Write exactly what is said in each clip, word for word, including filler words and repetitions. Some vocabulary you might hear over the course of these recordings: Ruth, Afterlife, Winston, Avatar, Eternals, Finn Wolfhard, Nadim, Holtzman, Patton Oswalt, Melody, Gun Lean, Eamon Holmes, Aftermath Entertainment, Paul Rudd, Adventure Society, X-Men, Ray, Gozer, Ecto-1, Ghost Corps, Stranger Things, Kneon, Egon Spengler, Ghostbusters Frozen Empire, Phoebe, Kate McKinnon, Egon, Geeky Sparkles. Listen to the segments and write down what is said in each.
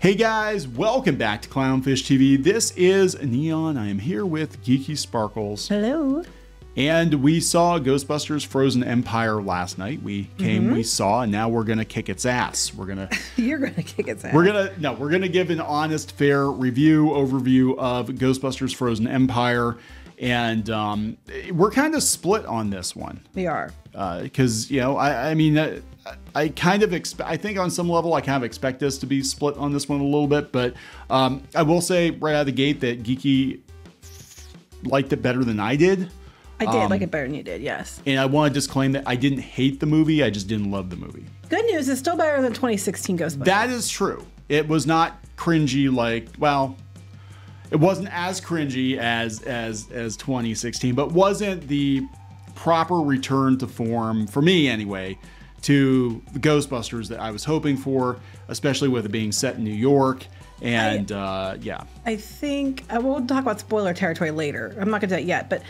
Hey guys, welcome back to Clownfish T V. This is Neon. I am here with Geeky Sparkles. Hello. And we saw Ghostbusters Frozen Empire last night. We came, mm-hmm. we saw, and now we're gonna kick its ass. We're gonna You're gonna kick its ass. We're gonna no, we're gonna give an honest, fair review, overview of Ghostbusters Frozen Empire. And um, we're kind of split on this one. We are. Because, uh, you know, I, I mean, I, I kind of expect, I think on some level, I kind of expect us to be split on this one a little bit. But um, I will say right out of the gate that Geeky liked it better than I did. I did um, like it better than you did, yes. And I want to disclaim that I didn't hate the movie. I just didn't love the movie. Good news, it's still better than twenty sixteen Ghostbusters. That is true. It was not cringy like, well... It wasn't as cringy as as as twenty sixteen, but wasn't the proper return to form, for me anyway, to the Ghostbusters that I was hoping for, especially with it being set in New York. And I, uh, yeah. I think, I will talk about spoiler territory later. I'm not going to do that yet, but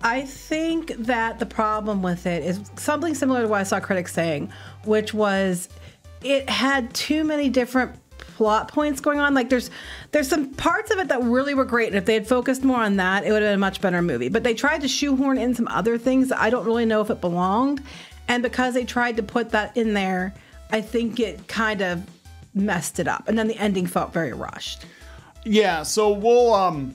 I think that the problem with it is something similar to what I saw critics saying, which was it had too many different plot points going on. Like there's there's some parts of it that really were great, and if they had focused more on that, it would have been a much better movie. But they tried to shoehorn in some other things that I don't really know if it belonged, and because they tried to put that in there, I think it kind of messed it up, and then the ending felt very rushed. Yeah, so we'll um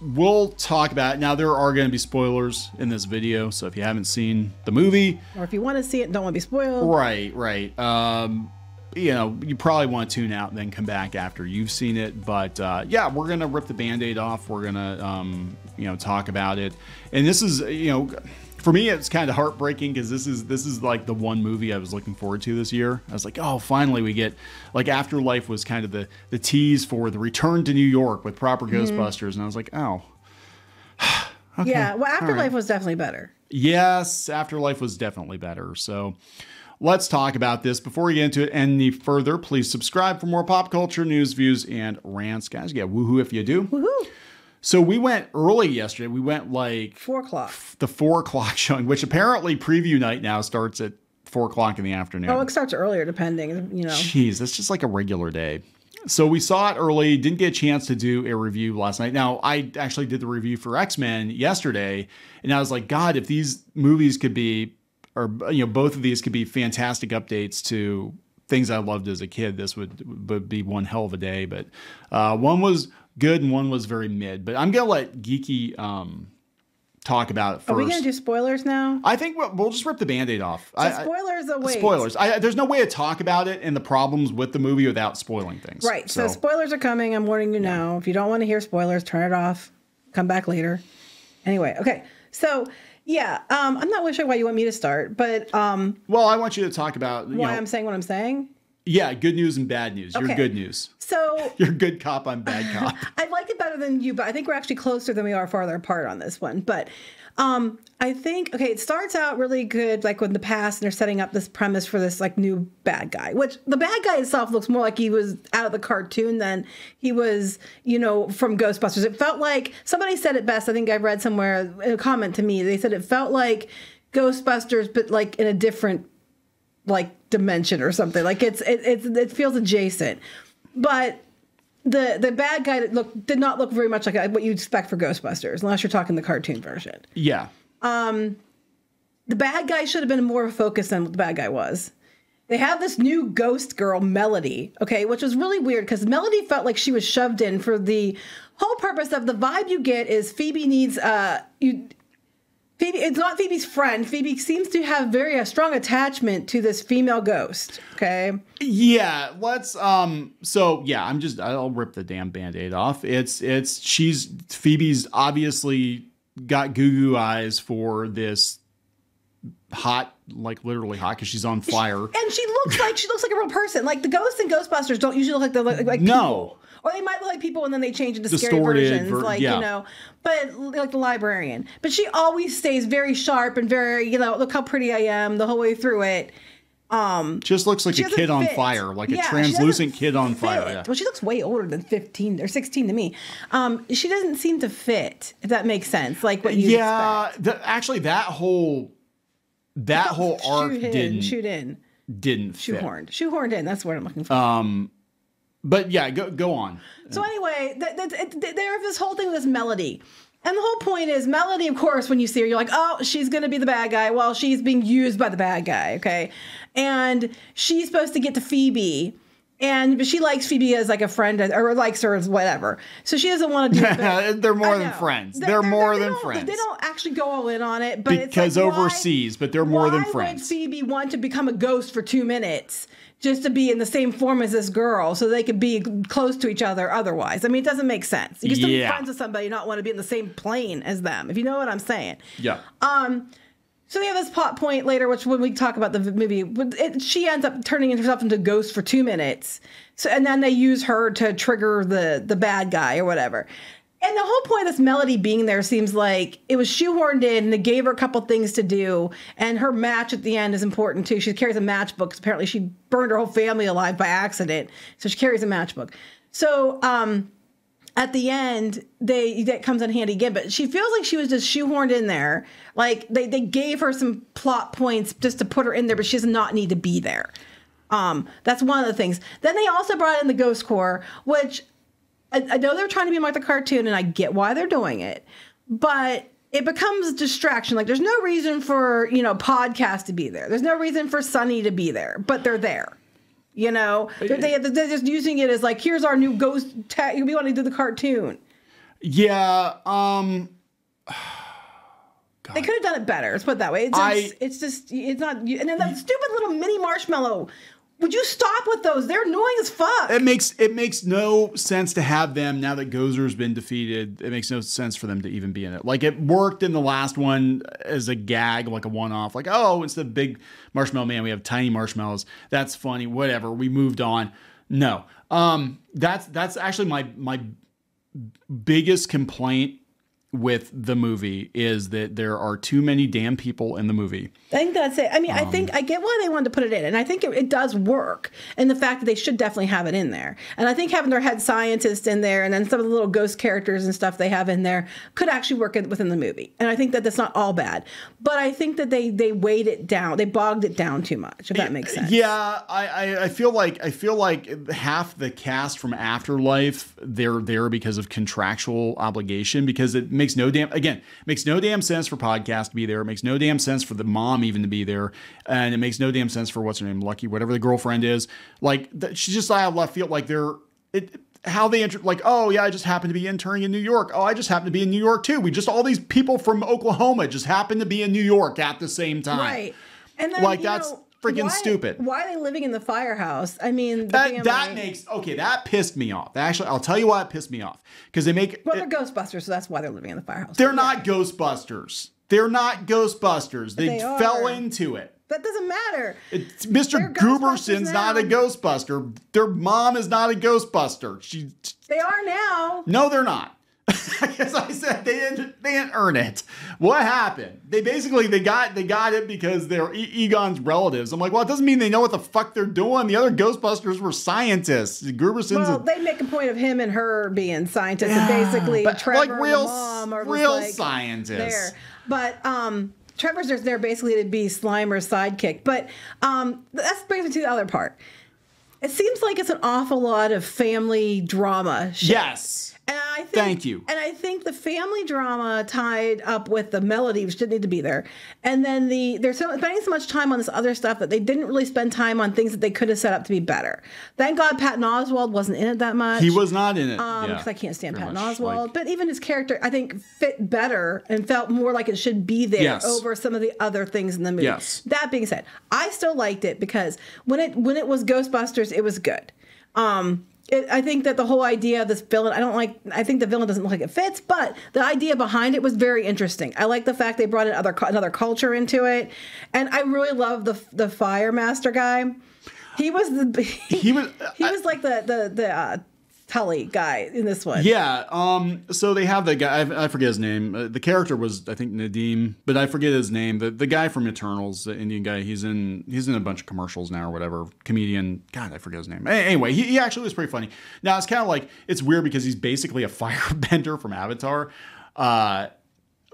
we'll talk about it. Now there are going to be spoilers in this video, so if you haven't seen the movie, or if you want to see it and don't want to be spoiled, right right um you know, you probably want to tune out and then come back after you've seen it. But uh, yeah, we're going to rip the Band-Aid off. We're going to, um, you know, talk about it. And this is, you know, for me, it's kind of heartbreaking because this is, this is like the one movie I was looking forward to this year. I was like, oh, finally we get, like Afterlife was kind of the, the tease for the return to New York with proper mm-hmm. Ghostbusters. And I was like, oh. Okay. Yeah, well, Afterlife right. was definitely better. Yes, Afterlife was definitely better. So... let's talk about this. Before we get into it any further, please subscribe for more pop culture news, views, and rants. Guys, yeah, woohoo if you do. Woohoo. So we went early yesterday. We went like... Four o'clock. The four o'clock showing, which apparently preview night now starts at four o'clock in the afternoon. Oh, it starts earlier depending, you know. Jeez, that's just like a regular day. So we saw it early, didn't get a chance to do a review last night. Now, I actually did the review for X-Men yesterday, and I was like, God, if these movies could be... or, you know, both of these could be fantastic updates to things I loved as a kid. This would, would be one hell of a day. But uh, one was good and one was very mid. But I'm going to let Geeky um, talk about it first. Are we going to do spoilers now? I think we'll, we'll just rip the Band-Aid off. So I, spoilers I, away. Spoilers. I, there's no way to talk about it and the problems with the movie without spoiling things. Right. So, so spoilers are coming. I'm warning you yeah. now. If you don't want to hear spoilers, turn it off. Come back later. Anyway. Okay. So... yeah, um, I'm not really sure why you want me to start, but... um, well, I want you to talk about... You why know, I'm saying what I'm saying? Yeah, good news and bad news. Okay. You're good news. So... you're good cop, I'm bad cop. I liked it better than you, but I think we're actually closer than we are farther apart on this one. But um, I think, okay, it starts out really good, like in the past, and they're setting up this premise for this like new bad guy, which the bad guy itself looks more like he was out of the cartoon than he was, you know, from Ghostbusters. It felt like, somebody said it best, I think I read somewhere, a comment to me, they said it felt like Ghostbusters, but like in a different like dimension or something. Like it's it, it's it feels adjacent, but the the bad guy that looked did not look very much like what you'd expect for Ghostbusters, unless you're talking the cartoon version. Yeah. Um, the bad guy should have been more focused than what the bad guy was. They have this new ghost girl, Melody, okay, which was really weird because Melody felt like she was shoved in for the whole purpose of the vibe you get is Phoebe needs uh you. Phoebe, it's not Phoebe's friend. Phoebe seems to have very a strong attachment to this female ghost. Okay. Yeah. Let's. Um. So yeah, I'm just. I'll rip the damn Band-Aid off. It's. It's. She's. Phoebe's obviously got goo goo eyes for this hot, like literally hot, because she's on fire. She, and she looks like she looks like a real person. Like the ghosts in Ghostbusters don't usually look like the like, like no. People. Or they might look like people, and then they change into Distorted, scary versions, ver like, yeah. you know, but like the librarian. But she always stays very sharp and very, you know, look how pretty I am the whole way through it. Um, Just looks like a kid fit. on fire, like yeah, a translucent kid on fit. fire. Yeah. Well, she looks way older than fifteen or sixteen to me. Um, she doesn't seem to fit, if that makes sense, like what you yeah, expect. Yeah, actually, that whole, that but whole arc in, didn't, shoot in. didn't fit. Shoehorned. Shoehorned in, that's what I'm looking for. Um... But yeah, go go on. So anyway, th th th th there's this whole thing with this Melody. And the whole point is, Melody, of course, when you see her, you're like, oh, she's going to be the bad guy. Well, she's being used by the bad guy, okay? And she's supposed to get to Phoebe. And but she likes Phoebe as like a friend or likes her as whatever. So she doesn't want to do it. They're more than friends. They're, they're, they're more they than friends. They don't actually go all in on it. But because it's like, overseas, why, but they're more than friends. Why would Phoebe want to become a ghost for two minutes just to be in the same form as this girl so they could be close to each other otherwise? I mean, it doesn't make sense. You can still yeah. be friends with somebody and not want to be in the same plane as them, if you know what I'm saying. Yeah. Um. So they have this plot point later, which when we talk about the movie, it, she ends up turning herself into a ghost for two minutes. So and then they use her to trigger the the bad guy or whatever. And the whole point of this Melody being there seems like it was shoehorned in, and they gave her a couple things to do. And her match at the end is important too. She carries a matchbook. Apparently, she burned her whole family alive by accident, so she carries a matchbook. So um, at the end, they that comes in handy again, but she feels like she was just shoehorned in there. Like they, they gave her some plot points just to put her in there, but she does not need to be there. Um, that's one of the things. Then they also brought in the Ghost Corps, which I, I know they're trying to be like the cartoon, and I get why they're doing it, but it becomes a distraction. Like there's no reason for, you know, podcast to be there. There's no reason for Sunny to be there, but they're there. You know, they're, they, they're just using it as like, here's our new ghost tech. We want to do the cartoon. Yeah. Um, God. They could have done it better. Let's put it that way. It's, I, it's, it's just, it's not. And then that stupid little mini marshmallow. Would you stop with those? They're annoying as fuck. It makes, it makes no sense to have them now that Gozer's been defeated. It makes no sense for them to even be in it. Like it worked in the last one as a gag, like a one-off. Like, oh, it's the big marshmallow man. We have tiny marshmallows. That's funny. Whatever. We moved on. No. Um, that's that's actually my my biggest complaint with the movie is that there are too many damn people in the movie. I think that's it. I mean, um, I think I get why they wanted to put it in. And I think it, it does work. And the fact that they should definitely have it in there. And I think having their head scientist in there and then some of the little ghost characters and stuff they have in there could actually work in, within the movie. And I think that that's not all bad. But I think that they they weighed it down. They bogged it down too much, if that makes sense. Yeah, I, I, I feel like I feel like half the cast from Afterlife, they're there because of contractual obligation, because it makes no damn, again, makes no damn sense for podcast to be there. It makes no damn sense for the mom even to be there. And it makes no damn sense for what's her name, Lucky, whatever the girlfriend is. Like she's just out of left field. Like they're, it, how they enter, like, oh yeah, I just happened to be interning in New York. Oh, I just happened to be in New York too. We just, all these people from Oklahoma just happened to be in New York at the same time. Right. And then, like that's know, freaking why, stupid. Why are they living in the firehouse? I mean, that, that makes, okay, that pissed me off. Actually, I'll tell you why it pissed me off. Because they make, well, it, they're Ghostbusters, so that's why they're living in the firehouse. They're yeah. not Ghostbusters. They're not Ghostbusters. They, they fell are. into it. That doesn't matter. It's, Mister Gooberson's not a Ghostbuster. Their mom is not a Ghostbuster. She. They are now. No, they're not. As I said, they didn't, they didn't earn it. What happened? They basically, they got they got it because they're e Egon's relatives. I'm like, well, it doesn't mean they know what the fuck they're doing. The other Ghostbusters were scientists. Gruberson's Well, a, they make a point of him and her being scientists. Yeah, and basically, but Trevor like real, mom are real like scientists. There. But um, Trevor's just there basically to be Slimer's sidekick. But um, that brings me to the other part. It seems like it's an awful lot of family drama shit. Yes. And I think, Thank you. And I think the family drama tied up with the Melody, which didn't need to be there. And then the they're so, spending so much time on this other stuff that they didn't really spend time on things that they could have set up to be better. Thank God Patton Oswalt wasn't in it that much. He was not in it. Um, because yeah. I can't stand Very Patton Oswalt. Like, but even his character, I think, fit better and felt more like it should be there yes. over some of the other things in the movie. Yes. That being said, I still liked it because when it when it was Ghostbusters, it was good. Um, it, I think that the whole idea of this villain, I don't like, I think the villain doesn't look like it fits, but the idea behind it was very interesting. I like the fact they brought in other, another culture into it. And I really love the, the fire master guy. He was, the, he, he was, he was I, like the, the, the, uh, Tully guy in this one. Yeah. Um, so they have the guy, I, I forget his name. Uh, the character was, I think, Nadim, but I forget his name. The, the guy from Eternals, the Indian guy, he's in, he's in a bunch of commercials now or whatever. Comedian. God, I forget his name. Anyway, he, he actually was pretty funny. Now it's kind of like, it's weird because he's basically a firebender from Avatar, uh,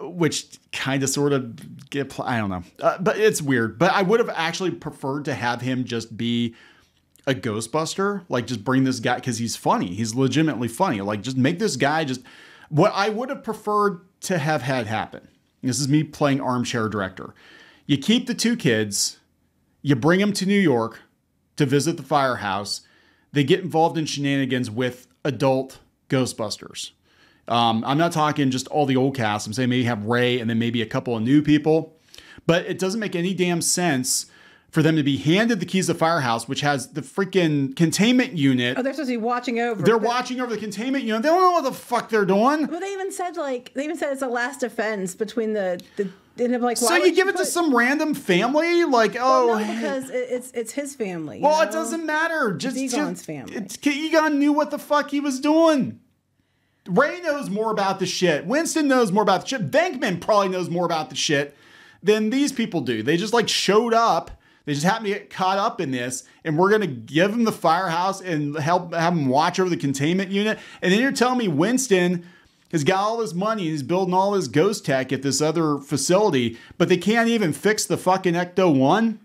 which kind of sort of get, I don't know, uh, but it's weird, but I would have actually preferred to have him just be a Ghostbuster, like just bring this guy, because he's funny. He's legitimately funny. Like just make this guy just, what I would have preferred to have had happen. This is me playing armchair director. You keep the two kids, you bring them to New York to visit the firehouse. They get involved in shenanigans with adult Ghostbusters. Um, I'm not talking just all the old cast. I'm saying maybe have Ray and then maybe a couple of new people. But it doesn't make any damn sense for them to be handed the keys to the firehouse, which has the freaking containment unit. Oh, they're supposed to be watching over. They're the, watching over the containment unit. They don't know what the fuck they're doing. Well, they even said like they even said it's a last offense between the the. And I'm like, so you give you it to some random family, like oh, well, no, because it's it's his family. Well, know? It doesn't matter. Just it's Egon's just, family. It's, Egon knew what the fuck he was doing. Ray knows more about the shit. Winston knows more about the shit. Venkman probably knows more about the shit than these people do. They just like showed up. They just happened to get caught up in this, and we're gonna give them the firehouse and help have them watch over the containment unit. And then you're telling me Winston has got all this money and he's building all this ghost tech at this other facility, but they can't even fix the fucking Ecto one.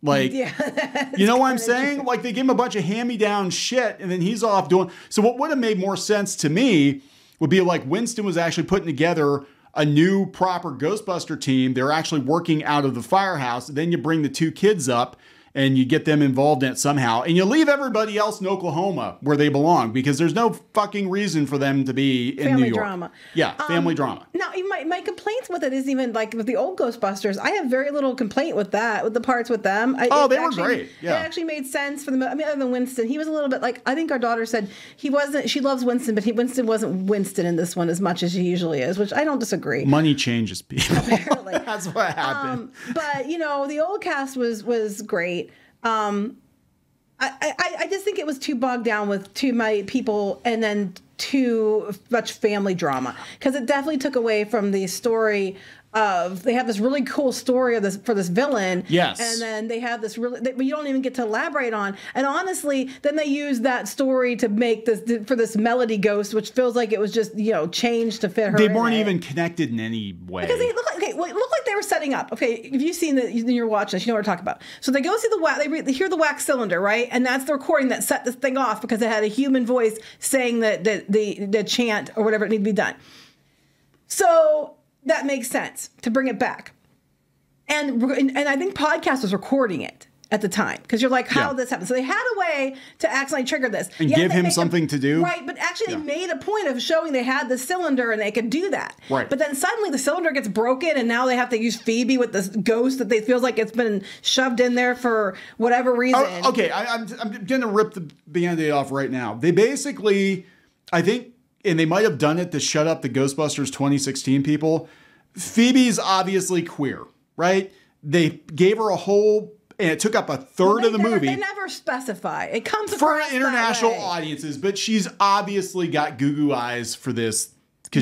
Like, yeah, you know what I'm saying? True. Like they give him a bunch of hand-me-down shit and then he's off doing. So what would have made more sense to me would be like Winston was actually putting together a new proper Ghostbuster team. They're actually working out of the firehouse. Then you bring the two kids up and you get them involved in it somehow. And you leave everybody else in Oklahoma where they belong, because there's no fucking reason for them to be in family New York. Drama. Yeah, family um, drama. No, my, my complaints with it is even like with the old Ghostbusters, I have very little complaint with that, with the parts with them. I, oh, they actually, were great. Yeah. It actually made sense for them. I mean, other than Winston, he was a little bit like, I think our daughter said he wasn't, she loves Winston, but he Winston wasn't Winston in this one as much as he usually is, which I don't disagree. Money changes people. Apparently. That's what happened. Um, but, you know, the old cast was, was great. Um, I, I, I just think it was too bogged down with too many people and then too much family drama, because it definitely took away from the story of, they have this really cool story of this for this villain. Yes. And then they have this really, that you don't even get to elaborate on. And honestly, then they use that story to make this, for this Melody ghost, which feels like it was just, you know, changed to fit her. They weren't even connected in any way. Because they look like, okay, well, it looked like they were setting up. Okay, if you've seen that, you're watching this, you know what I'm talking about. So they go see the wax, they, re, they hear the wax cylinder, right? And that's the recording that set this thing off, because it had a human voice saying that the, the, the chant or whatever it needed to be done. So that makes sense to bring it back. And, and I think Podcast was recording it at the time, because you're like, how yeah. did this happen? So they had a way to accidentally trigger this. And Yet give him something a, to do. Right, but actually yeah. they made a point of showing they had the cylinder and they could do that. Right. But then suddenly the cylinder gets broken and now they have to use Phoebe with this ghost that they feels like it's been shoved in there for whatever reason. Oh, okay, I, I'm, I'm going to rip the Band-Aid off right now. They basically, I think, and they might have done it to shut up the Ghostbusters twenty sixteen people. Phoebe's obviously queer, right? They gave her a whole, and it took up a third well, they, of the movie. They never specify. It comes across for international that way. Audiences, but she's obviously got goo-goo eyes for this.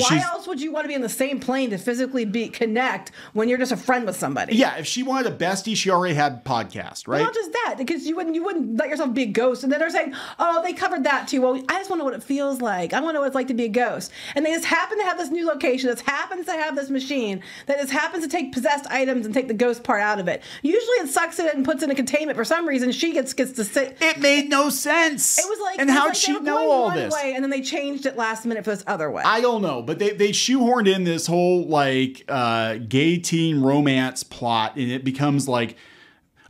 Why else would you want to be in the same plane to physically be connect when you're just a friend with somebody? Yeah, if she wanted a bestie, she already had Podcast, right? Well, not just that, because you wouldn't you wouldn't let yourself be a ghost. And then they're saying, oh, they covered that too. Well, I just want to know what it feels like. I want to know what it's like to be a ghost. And they just happen to have this new location. This happens to have this machine that just happens to take possessed items and take the ghost part out of it. Usually it sucks it and puts it in a containment for some reason. She gets gets to sit. It made no sense. It was like, and how'd like she know all this? Way, and then they changed it last minute for this other way. I don't know. But they, they shoehorned in this whole like uh, gay teen romance plot, and it becomes like,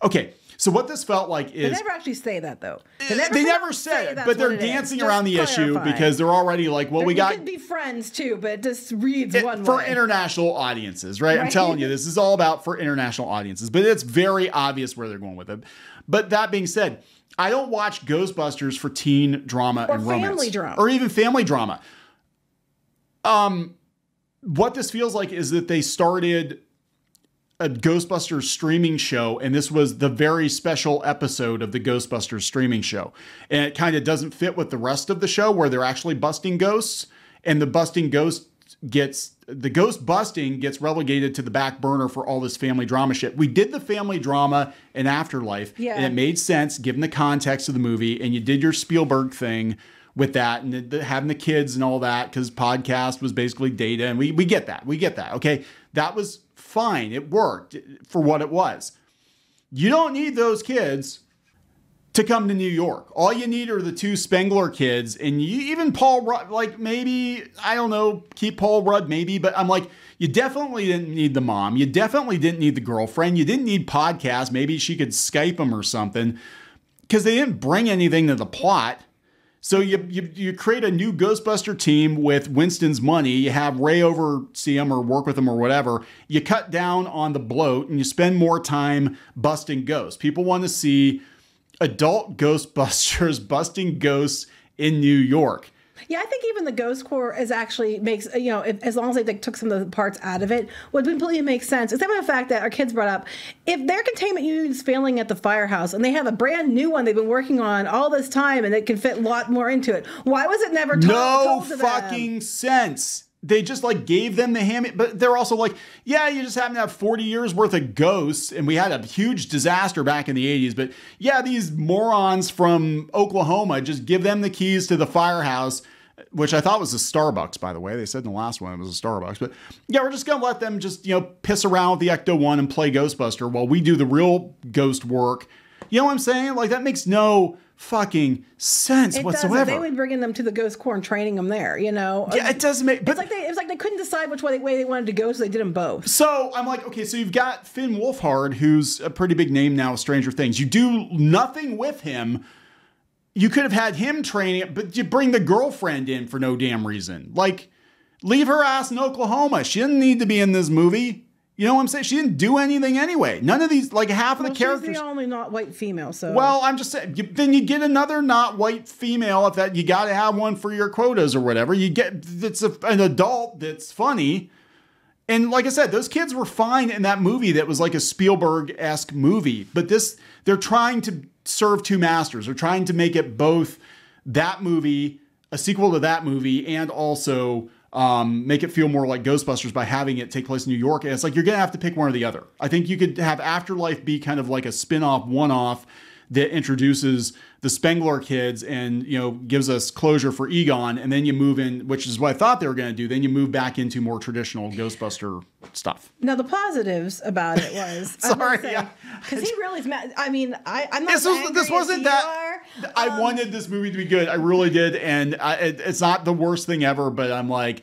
okay, so what this felt like is... They never actually say that, though. They never, they never say it, but they're dancing is. around just the clarify. issue, because they're already like, well, there, we got... You could be friends, too, but it just reads it, one for way. For international audiences, right? right? I'm telling you, this is all about for international audiences, but it's very obvious where they're going with it. But that being said, I don't watch Ghostbusters for teen drama or and romance. Or family drama. Or even family drama. Um, what this feels like is that they started a Ghostbusters streaming show, and this was the very special episode of the Ghostbusters streaming show. And it kind of doesn't fit with the rest of the show, where they're actually busting ghosts, and the busting ghost gets, the ghost busting gets relegated to the back burner for all this family drama shit. We did the family drama in Afterlife, yeah. and it made sense given the context of the movie, and you did your Spielberg thing with that, and the, having the kids and all that, because Podcast was basically data, and we, we get that. We get that. Okay. That was fine. It worked for what it was. You don't need those kids to come to New York. All you need are the two Spengler kids, and you, even Paul Rudd, like maybe, I don't know, keep Paul Rudd maybe, but I'm like, you definitely didn't need the mom. You definitely didn't need the girlfriend. You didn't need podcasts. Maybe she could Skype them or something, because they didn't bring anything to the plot. So you, you, you create a new Ghostbuster team with Winston's money. You have Ray oversee them or work with them or whatever. You cut down on the bloat and you spend more time busting ghosts. People want to see adult Ghostbusters busting ghosts in New York. Yeah, I think even the Ghost Corps is actually makes, you know, if, as long as they like, took some of the parts out of it, would completely make sense. Except for the fact that our kids brought up, if their containment unit is failing at the firehouse and they have a brand new one they've been working on all this time and it can fit a lot more into it, why was it never told, no told to them? No fucking sense. They just like gave them the hand, but they're also like, yeah, you just happen to have forty years worth of ghosts. And we had a huge disaster back in the eighties, but yeah, these morons from Oklahoma, just give them the keys to the firehouse, which I thought was a Starbucks, by the way. They said in the last one, it was a Starbucks, but yeah, we're just going to let them just, you know, piss around with the Ecto one and play Ghostbuster while we do the real ghost work. You know what I'm saying? Like that makes no fucking sense it whatsoever. Doesn't. They would bring them to the Ghost Corps and training them there, you know? Yeah, it doesn't make... But it's like they, it was like they couldn't decide which way they, way they wanted to go, so they did them both. So I'm like, okay, so you've got Finn Wolfhard, who's a pretty big name now with Stranger Things. You do nothing with him. You could have had him training, but you bring the girlfriend in for no damn reason. Like, leave her ass in Oklahoma. She didn't need to be in this movie. You know what I'm saying? She didn't do anything anyway. None of these, like half of well, the characters. She's the only not white female, so. Well, I'm just saying, you, then you get another not white female if that you got to have one for your quotas or whatever. You get, it's a, an adult that's funny. And like I said, those kids were fine in that movie that was like a Spielberg-esque movie. But this, they're trying to serve two masters. They're trying to make it both that movie, a sequel to that movie, and also... Um, make it feel more like Ghostbusters by having it take place in New York. And it's like, you're going to have to pick one or the other. I think you could have Afterlife be kind of like a spin-off one-off that introduces the Spengler kids and, you know, gives us closure for Egon. And then you move in, which is what I thought they were going to do. Then you move back into more traditional Ghostbuster stuff. Now the positives about it was, sorry, because yeah. he really is mad. I mean, I, I'm not, this, was, this wasn't that um, I wanted this movie to be good. I really did. And I, it, it's not the worst thing ever, but I'm like,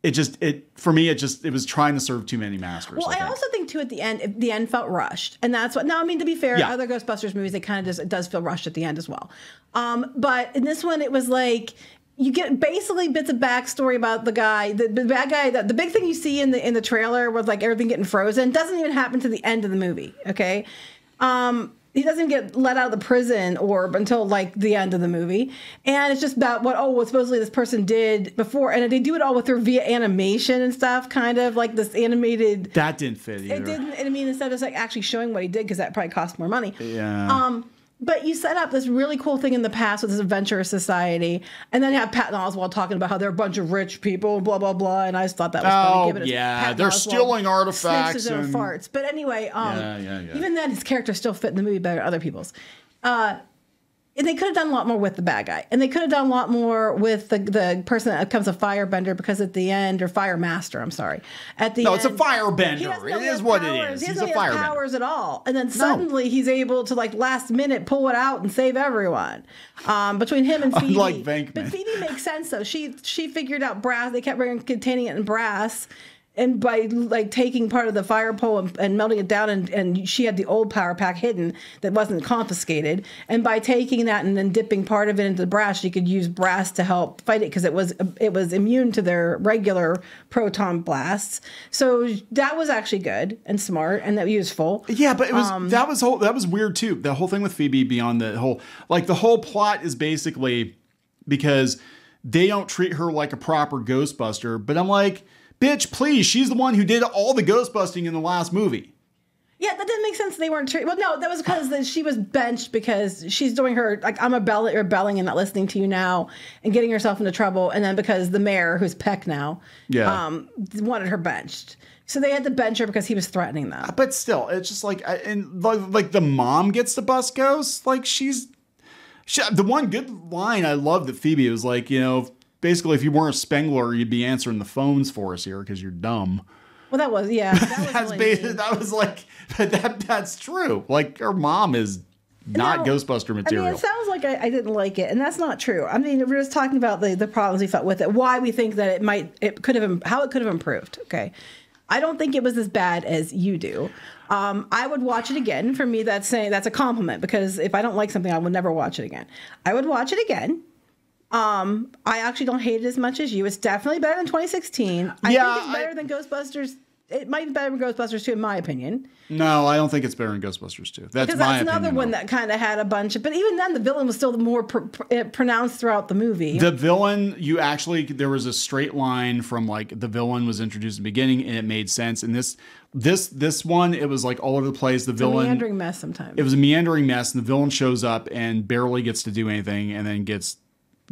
it just, it, for me, it just, it was trying to serve too many masters. Well, I, I think. also think too, at the end, the end felt rushed, and that's what, now, I mean, to be fair, yeah. other Ghostbusters movies, they kind of just, it does feel rushed at the end as well. Um, but in this one, it was like, you get basically bits of backstory about the guy, the, the bad guy, the, the big thing you see in the, in the trailer was like everything getting frozen. Doesn't even happen to the end of the movie. Okay. Um, He doesn't get let out of the prison orb until like the end of the movie. And it's just about what, oh, what supposedly this person did before. And they do it all with her via animation and stuff, kind of like this animated. That didn't fit either. It didn't. I mean, instead of like actually showing what he did, because that probably cost more money. Yeah. Um, but you set up this really cool thing in the past with this Adventure Society, and then you have Patton Oswalt talking about how they're a bunch of rich people, blah, blah, blah. And I just thought that was oh, funny. Given it's yeah, Patton they're Oswalt stealing artifacts. His own and... farts. But anyway, um, yeah, yeah, yeah. even then, his character still fit in the movie better than other people's. Uh, and they could have done a lot more with the bad guy. And they could have done a lot more with the, the person that becomes a firebender, because at the end, or fire master, I'm sorry. At the no, end, it's a firebender. It is what powers. it is. He He's doesn't a firebender. powers at all. And then suddenly no. he's able to, like, last minute pull it out and save everyone. Um, between him and Phoebe. Unlike Venkman. But Phoebe makes sense, though. She, she figured out brass. They kept containing it in brass. And by like taking part of the fire pole and, and melting it down, and, and she had the old power pack hidden that wasn't confiscated. And by taking that and then dipping part of it into the brass, she could use brass to help fight it, because it was it was immune to their regular proton blasts. So that was actually good and smart and that useful. Yeah, but it was um, that was whole, that was weird too. The whole thing with Phoebe beyond the whole like the whole plot is basically because they don't treat her like a proper Ghostbuster. But I'm like, bitch, please. She's the one who did all the ghost busting in the last movie. Yeah, that didn't make sense. They weren't treated. Well, no, that was because she was benched because she's doing her, like, I'm rebelling and not listening to you now and getting herself into trouble. And then because the mayor, who's Peck now, yeah. um, wanted her benched. So they had to bench her because he was threatening them. But still, it's just like, and like the mom gets to bust ghosts. Like she's, she, the one good line I love that Phoebe was like, you know, basically, if you weren't a Spengler, you'd be answering the phones for us here because you're dumb. Well, that was, yeah. That was, that's really that was like, that, that's true. Like, her mom is not now, Ghostbuster material. I mean, it sounds like I, I didn't like it, and that's not true. I mean, we're just talking about the, the problems we felt with it, why we think that it might, it could have, how it could have improved. Okay. I don't think it was as bad as you do. Um, I would watch it again. For me, that's saying that's a compliment, because if I don't like something, I will never watch it again. I would watch it again. Um, I actually don't hate it as much as you. It's definitely better than twenty sixteen. I yeah, think it's better I, than Ghostbusters. It might be better than Ghostbusters two, in my opinion. No, I don't think it's better than Ghostbusters two. That's because my that's another opinion, one though. That kind of had a bunch of. But even then, the villain was still more pr pr pronounced throughout the movie. The villain, you actually, there was a straight line from like the villain was introduced in the beginning, and it made sense. And this, this, this one, it was like all over the place. The it's villain, a meandering mess. Sometimes it was a meandering mess, and the villain shows up and barely gets to do anything, and then gets.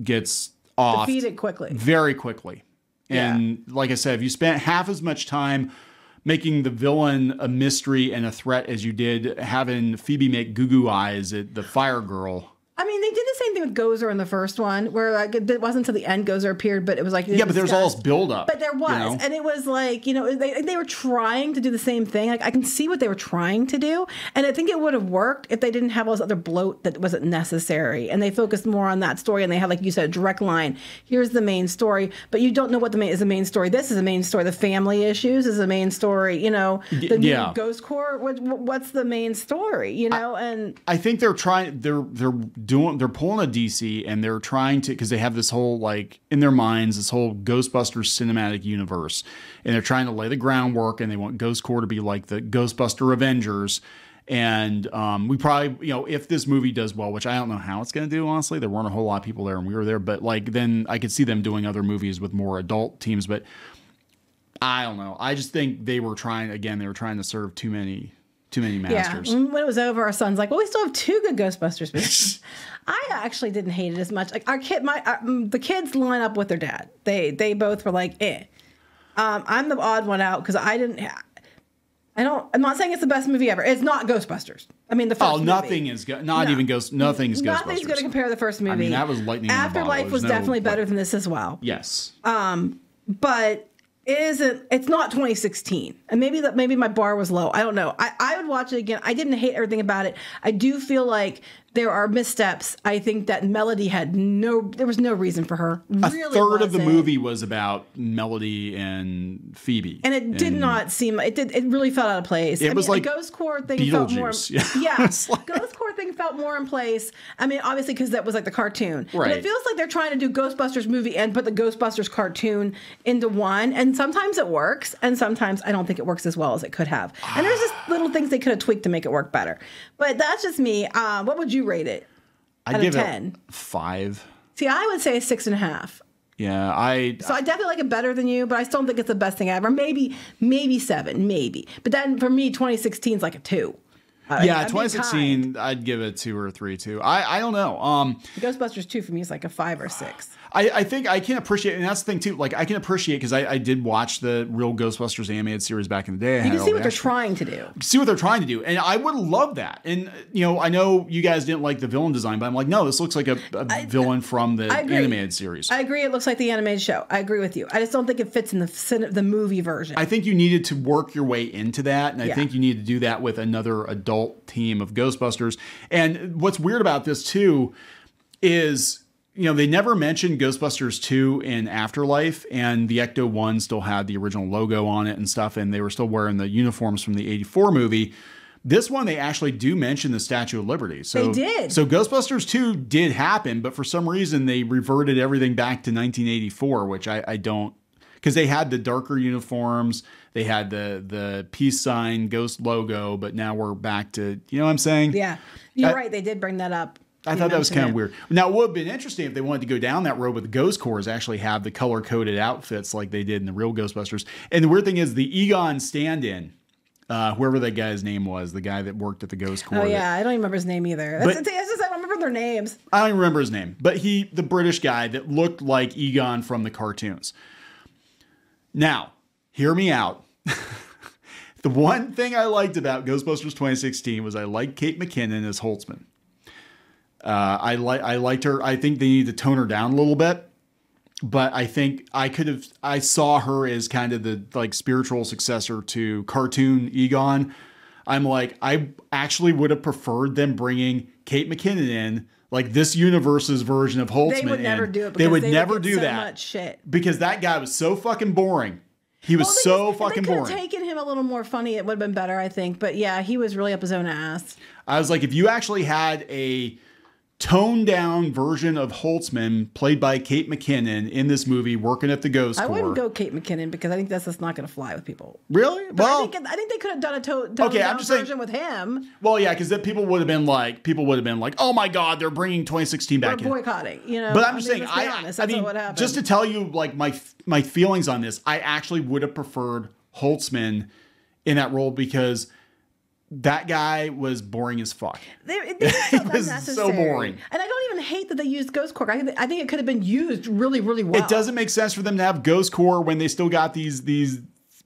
gets off defeated quickly, very quickly. And yeah. like I said, if you spent half as much time making the villain a mystery and a threat as you did having Phoebe make goo-goo eyes at the fire girl. I mean, they did the same thing with Gozer in the first one, where like it wasn't until the end Gozer appeared, but it was like... Yeah, but there was all this buildup. But there was, you know? And it was like, you know, they, they were trying to do the same thing. Like, I can see what they were trying to do, and I think it would have worked if they didn't have all this other bloat that wasn't necessary, and they focused more on that story, and they had, like you said, a direct line. Here's the main story, but you don't know what the main is the main story. This is the main story. The family issues is the main story, you know. The new yeah. Ghost Corps, what, what's the main story, you know? I, and I think they're trying... They're they're... doing they're pulling a D C, and they're trying to, because they have this whole, like, in their minds, this whole Ghostbusters cinematic universe, and they're trying to lay the groundwork, and they want Ghost Corps to be like the Ghostbuster Avengers. And um we probably, you know, if this movie does well, which I don't know how it's going to do, honestly, there weren't a whole lot of people there and we were there, but like then I could see them doing other movies with more adult teams. But I don't know, I just think they were trying, again, they were trying to serve too many Too many masters. Yeah. When it was over, our son's like, "Well, we still have two good Ghostbusters movies." I actually didn't hate it as much. Like our kid, my our, the kids line up with their dad. They they both were like, "Eh." Um, I'm the odd one out because I didn't. I don't. I'm not saying it's the best movie ever. It's not Ghostbusters. I mean, the first oh, nothing movie. is not no. even Ghost. Nothing's nothing's going to compare to the first movie. I mean, that was lightning. Afterlife was no, definitely better but, than this as well. Yes. Um, but. It isn't, it's not twenty sixteen. And maybe that maybe my bar was low. I don't know. I, I would watch it again. I didn't hate everything about it. I do feel like there are missteps. I think that Melody had no, there was no reason for her. Really a third wasn't. of the movie was about Melody and Phoebe. And it did and not seem, it did, it really felt out of place. It I was mean, like the Ghost Corps thing felt more. Yeah. yeah like, Ghost Corps thing felt more in place. I mean, obviously, because that was like the cartoon. Right. But it feels like they're trying to do Ghostbusters movie and put the Ghostbusters cartoon into one. And sometimes it works, and sometimes I don't think it works as well as it could have. And there's just little things they could have tweaked to make it work better. But that's just me. Uh, what would you rate it? I'd give it five. See, I would say six and a half. Yeah, I. So I definitely like it better than you, but I still don't think it's the best thing ever. Maybe, maybe seven, maybe. But then for me, twenty sixteen is like a two. Uh, yeah, twenty sixteen, I'd give it two or three, too. I, I don't know. Um, Ghostbusters two for me is like a five or six. I, I think I can appreciate, and that's the thing, too. Like, I can appreciate, because I, I did watch the real Ghostbusters animated series back in the day. You can see what they're trying to do. See what they're trying to do. And I would love that. And, you know, I know you guys didn't like the villain design, but I'm like, no, this looks like a, a I, villain from the animated series. I agree. It looks like the animated show. I agree with you. I just don't think it fits in the, the movie version. I think you needed to work your way into that, and I yeah. think you need to do that with another adult team of Ghostbusters. And what's weird about this too is, you know, they never mentioned Ghostbusters two in Afterlife, and the Ecto one still had the original logo on it and stuff, and they were still wearing the uniforms from the eighty-four movie. This one, they actually do mention the Statue of Liberty. So, they did. So Ghostbusters two did happen, but for some reason they reverted everything back to nineteen eighty-four, which I, I don't, because they had the darker uniforms. They had the the peace sign, ghost logo, but now we're back to, you know what I'm saying? Yeah, you're I, right. They did bring that up. I thought that was kind of weird. Now, it would have been interesting if they wanted to go down that road with the Ghost Corps, actually have the color-coded outfits like they did in the real Ghostbusters. And the weird thing is the Egon stand-in, uh, whoever that guy's name was, the guy that worked at the Ghost Corps. Oh, yeah. That, I don't even remember his name either. But, that's, that's just, I don't remember their names. I don't even remember his name. But he, the British guy that looked like Egon from the cartoons. Now, hear me out. The one thing I liked about Ghostbusters twenty sixteen was I liked Kate McKinnon as Holtzman. Uh, I like I liked her. I think they need to tone her down a little bit, but I think I could have. I saw her as kind of the like spiritual successor to cartoon Egon. I'm like I actually would have preferred them bringing Kate McKinnon in, like this universe's version of Holtzman. They would never in. do it. They would they never would do so that much shit. Because that guy was so fucking boring. He was well, so fucking boring. If they could have taken him a little more funny, it would have been better, I think. But yeah, he was really up his own ass. I was like, if you actually had a toned down version of Holtzman played by Kate McKinnon in this movie working at the Ghost Corps. I wouldn't go Kate McKinnon because I think that's just not going to fly with people. Really? But well, I think, I think they could have done a to toned okay, down I'm just version saying, with him. Well, yeah, because then people would have been like, people would have been like, oh my God, they're bringing twenty sixteen back in. We're boycotting, you know. But I'm just I mean, saying, I, honest, I mean, what happened. Just to tell you like my my feelings on this, I actually would have preferred Holtzman in that role because that guy was boring as fuck. They, they so it was so boring. And I don't even hate that they used Ghost Corps. I, I think it could have been used really, really well. It doesn't make sense for them to have Ghost Corps when they still got these these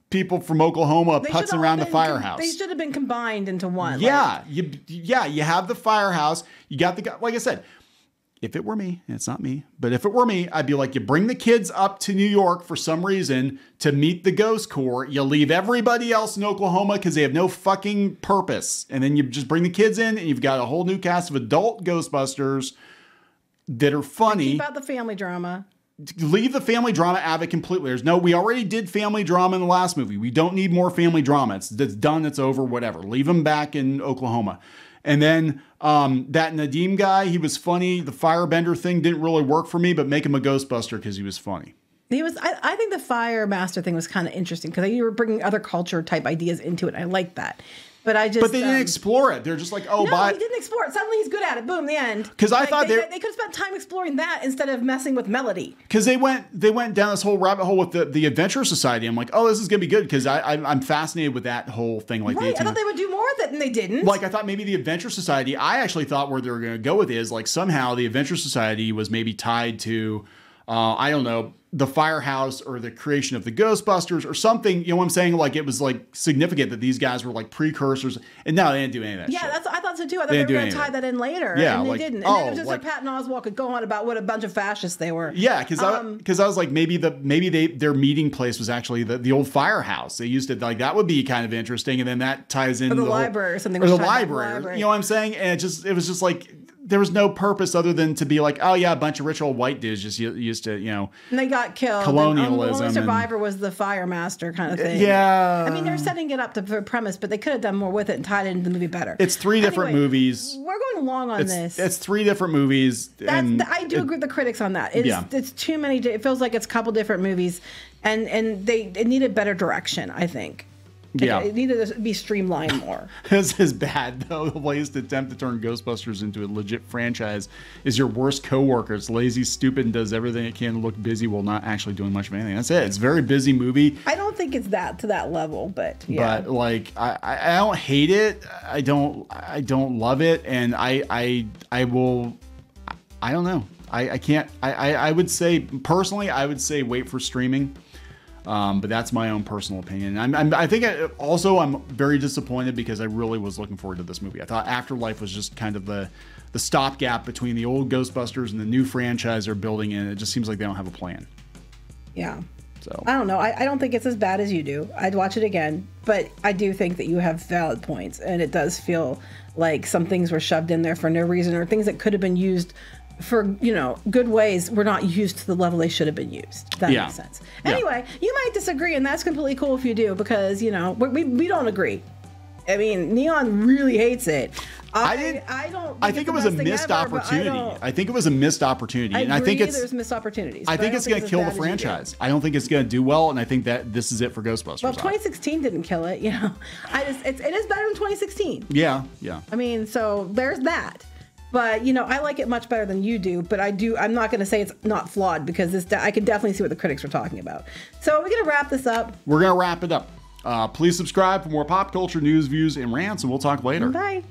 people from Oklahoma putzing around been, the firehouse. They should have been combined into one. Yeah. Like. You, yeah. You have the firehouse. You got the guy. Like I said, if it were me, and it's not me, but if it were me, I'd be like, you bring the kids up to New York for some reason to meet the Ghost Corps. You leave everybody else in Oklahoma because they have no fucking purpose. And then you just bring the kids in and you've got a whole new cast of adult Ghostbusters that are funny. Keep out the family drama. Leave the family drama out of it completely. There's no, we already did family drama in the last movie. We don't need more family drama. It's, it's done. It's over, whatever. Leave them back in Oklahoma. And then um, that Nadim guy, he was funny. The firebender thing didn't really work for me, but make him a Ghostbuster because he was funny. He was. I, I think the fire master thing was kind of interesting because you were bringing other culture type ideas into it. I like that. But I just. But they um, didn't explore it. They're just like, oh, no, bye. He didn't explore it. Suddenly he's good at it. Boom, the end. Because like, I thought they, they, they could have spent time exploring that instead of messing with Melody. Because they went, they went down this whole rabbit hole with the, the Adventure Society. I'm like, oh, this is gonna be good because I, I I'm fascinated with that whole thing. Like, right. I thought they would do more with it, and they didn't. Like I thought maybe the Adventure Society. I actually thought where they were gonna go with it is like somehow the Adventure Society was maybe tied to, uh, I don't know. the firehouse or the creation of the Ghostbusters or something, you know what I'm saying? Like it was like significant that these guys were like precursors and no, they didn't do any of that. Yeah, shit. That's, I thought so too. I thought they, they were going to tie that in later yeah, and like, they didn't. And oh, then it was just like, like Patton Oswalt could go on about what a bunch of fascists they were. Yeah. Cause um, I, cause I was like, maybe the, maybe they, their meeting place was actually the, the old firehouse. They used it like, that would be kind of interesting. And then that ties in or the, the library whole, or something. Or the library, library, you know what I'm saying? And it just, it was just like, there was no purpose other than to be like, oh yeah, a bunch of rich old white dudes just used to, you know. And they got killed. Colonialism. And, um, the only survivor and, was the fire master kind of thing. Yeah. I mean, they're setting it up to the premise, but they could have done more with it and tied it into the movie better. It's three anyway, different movies. We're going long on it's, this. It's three different movies. That's and the, I do it, agree with the critics on that. It's, yeah. It's too many. It feels like it's a couple different movies, and and they it needed better direction, I think. Yeah, it needed to be streamlined more. This is bad, though. The latest attempt to turn Ghostbusters into a legit franchise is your worst coworker. It's lazy, stupid, and does everything it can to look busy while not actually doing much of anything. That's it. It's a very busy movie. I don't think it's that to that level, but yeah. But like, I, I don't hate it. I don't. I don't love it, and I I I will. I don't know. I I can't. I I, I would say personally, I would say wait for streaming. Um, but that's my own personal opinion. I'm, I'm, I think I, also I'm very disappointed because I really was looking forward to this movie. I thought Afterlife was just kind of the, the stopgap between the old Ghostbusters and the new franchise they're building in. It just seems like they don't have a plan. Yeah. So I don't know. I, I don't think it's as bad as you do. I'd watch it again, but I do think that you have valid points, and it does feel like some things were shoved in there for no reason, or things that could have been used for, you know, good ways were not used to the level they should have been used. That yeah. makes sense. Anyway, yeah. You might disagree, and that's completely cool if you do, because, you know, we, we don't agree. I mean, Neon really hates it. I I, didn't, I don't. Think I think it was a missed ever, opportunity. I, I think it was a missed opportunity, I and I think it's there's missed opportunities. I think it's going to kill the franchise. I don't think it's going to do well, and I think that this is it for Ghostbusters. Well, twenty sixteen didn't kill it, you know. I just it's, it is better than twenty sixteen. Yeah, yeah. I mean, so there's that. But, you know, I like it much better than you do, but I do, I'm not going to say it's not flawed because this, I can definitely see what the critics were talking about. So we're going to wrap this up. We're going to wrap it up. Uh, please subscribe for more pop culture news, views, and rants, and we'll talk later. Bye.